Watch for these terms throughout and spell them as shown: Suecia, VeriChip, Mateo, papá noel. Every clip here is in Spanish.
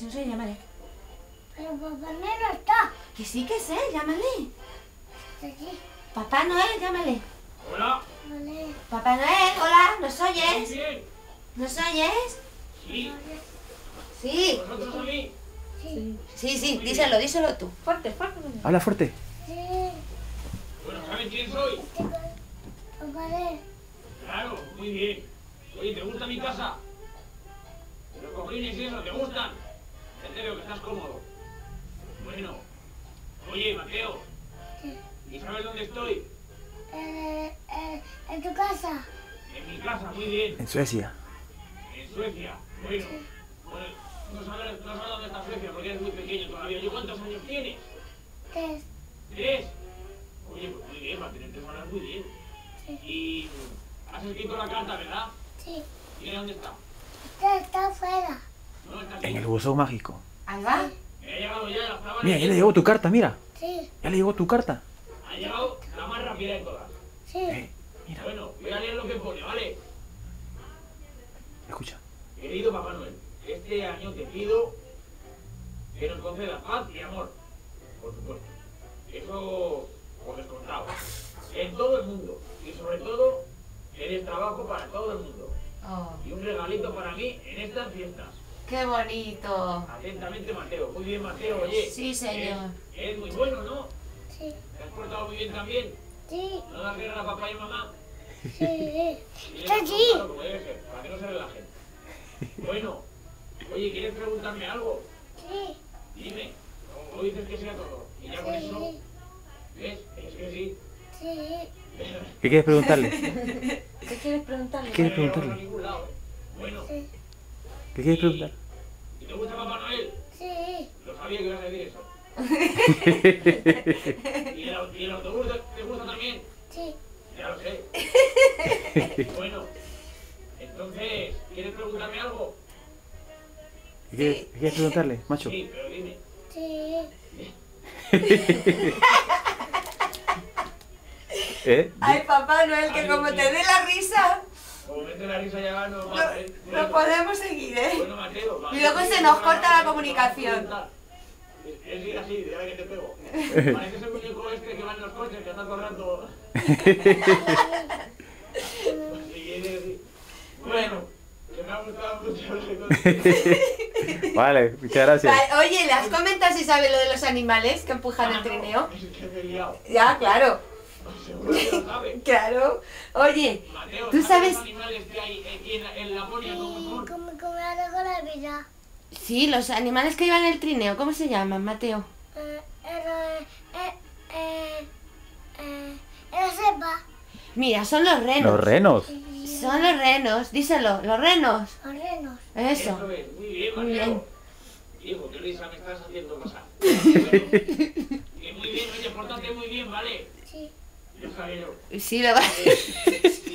No sé, llámale. Pero papá Noel no está. Que sí que sé, llámale. ¿Está aquí? Papá Noel, llámale. Hola. Vale. Papá Noel, hola, ¿nos oyes? Sí. ¿Nos oyes? Sí. Sí. ¿Vosotros a mí? Sí. Sí, sí, díselo, díselo tú. Fuerte, fuerte. Habla fuerte. Sí. Bueno, ¿saben quién soy? Papá Noel. Claro, muy bien. Oye, ¿te gusta mi casa? Los cojines y eso, ¿te gustan? Te veo que estás cómodo. Bueno. Oye, Mateo. Sí. ¿Y sabes dónde estoy? En tu casa. En mi casa, muy bien. En Suecia. En Suecia. Bueno. Sí. Bueno, no sabes dónde está Suecia porque eres muy pequeño todavía. ¿Y cuántos años tienes? 3. ¿3? Oye, pues muy bien, va a tener 3 horas muy bien. Sí. Y has escrito la carta, ¿verdad? Sí. ¿Y dónde está? Está afuera. En el buzón mágico. Ahí va. Mira, ya le llegó tu carta, mira. Sí. Ya le llegó tu carta. Ha llegado la más rápida de todas. Sí. Mira. Bueno, voy a leer lo que pone, ¿vale? Escucha. Querido Papá Noel, este año te pido que nos concedas paz y amor. Por supuesto. Eso por descontado. En todo el mundo. Y sobre todo, en el trabajo para todo el mundo. Oh. Y un regalito para mí en estas fiestas. ¡Qué bonito! Atentamente, Mateo. Muy bien, Mateo, oye. Sí, señor. Eres muy bueno, ¿no? Sí. ¿Te has portado muy bien también? Sí. ¿No das guerra a papá y mamá? Sí. ¡Está aquí! Claro, como debe ser, para que no se relajen. Bueno. Oye, ¿quieres preguntarme algo? Sí. Dime. O dices que sea todo. Y ya con eso... ¿Ves? Es que sí. Sí. ¿Qué quieres preguntarle? ¿Qué quieres preguntarle? ¿Qué quieres preguntarle? No ningún lado, Bueno. Sí. ¿Qué quieres preguntar? ¿Y te gusta Papá Noel? Sí. Lo sabía que ibas a decir eso. ¿Y el autobús te gusta también? Sí. Ya lo sé. Bueno, entonces, ¿quieres preguntarme algo? Sí. ¿Qué quieres preguntarle, macho? Sí, pero dime. Sí. Ay, Papá Noel, que como te dé la risa... Como mete la risa ya no... No podemos seguir, Bueno, Mateo, y luego se nos corta la comunicación. Es ir así, de ahora que te pego. Parece ese muñeco este que va en los coches, que anda corriendo. Bueno, que me ha gustado mucho lo que... Vale, muchas gracias. Vale, oye, ¿las comentas si sabes lo de los animales que empujan el trineo? Es que me he liado. Ya, claro. Claro. Oye, Mateo, ¿tú sabes los animales que hay en Laponia? Como algo la vida. Sí, los animales que llevan el trineo, ¿cómo se llaman, Mateo? La cepa. Mira, son los renos. Los renos. Son los renos, díselo, los renos. Los renos. Eso. Eso es. Muy bien, Mateo. Muy bien. Hijo, qué risa me estás haciendo pasar. Muy bien, oye, portate muy bien, ¿vale? Sí. Sí, lo vas. Si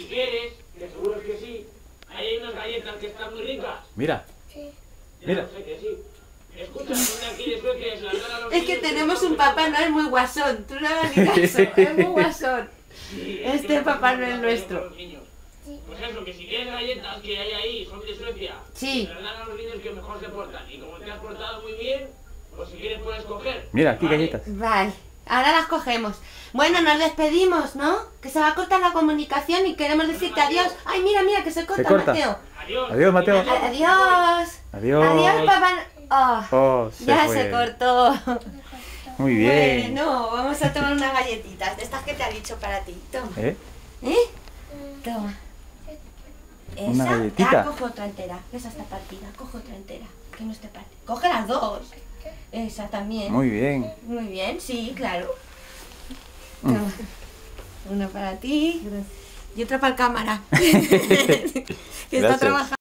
quieres, que seguro es que sí. Ahí hay unas galletas que están muy ricas. Mira. Sí. Mira. No sé que sí. Escucha, aquí después que es la nada los... Es que tenemos un Papá Noel muy guasón. Tú no hagas ni caso. Es muy guasón. Sí, este es Papá Noel nuestro. Sí. Pues eso, que si quieres galletas que hay ahí, son de Suecia. Sí. Las dan a los niños que mejor se portan. Y como te has portado muy bien, pues si quieres puedes coger. Mira, aquí galletas. Vale. Ahora las cogemos. Bueno, nos despedimos, ¿no? Que se va a cortar la comunicación y queremos decirte adiós. Ay, mira, mira, que se corta, Mateo. Adiós. Adiós, Mateo. Adiós. Adiós. Adiós, papá. Oh, ya se cortó. Muy bien. Bueno, vamos a tomar unas galletitas. De estas que te ha dicho para ti. Toma. Toma. Esa. Ah, cojo otra entera. Esa está partida. Cojo otra entera. Que no esté partida. Coge las dos. Esa también. Muy bien. Muy bien, sí, claro. Una para ti y otra para el cámara. Que está trabajando.